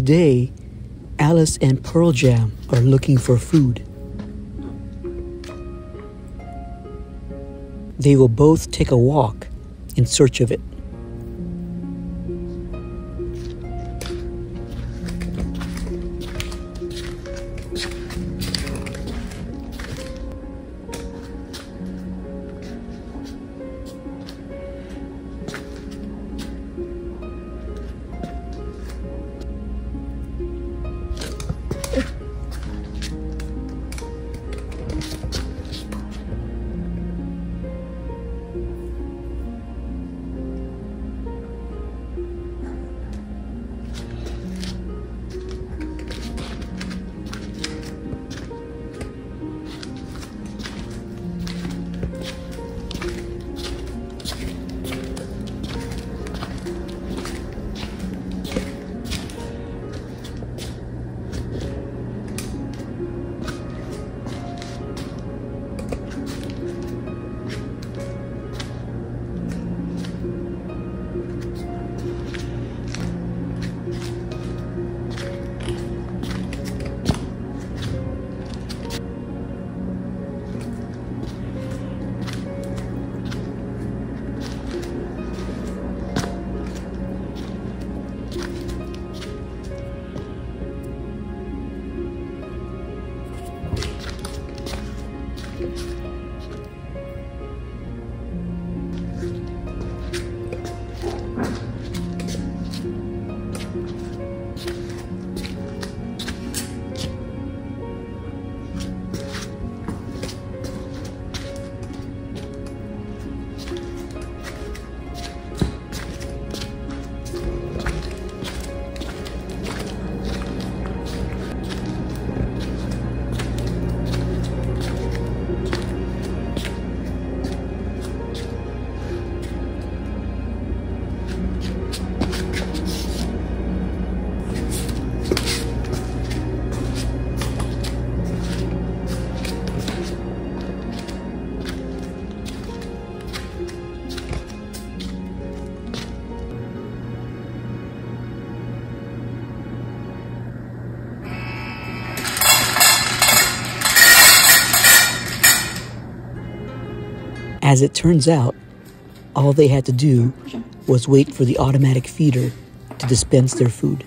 Today, Alice and Pearl Jam are looking for food. They will both take a walk in search of it. As it turns out, all they had to do was wait for the automatic feeder to dispense their food.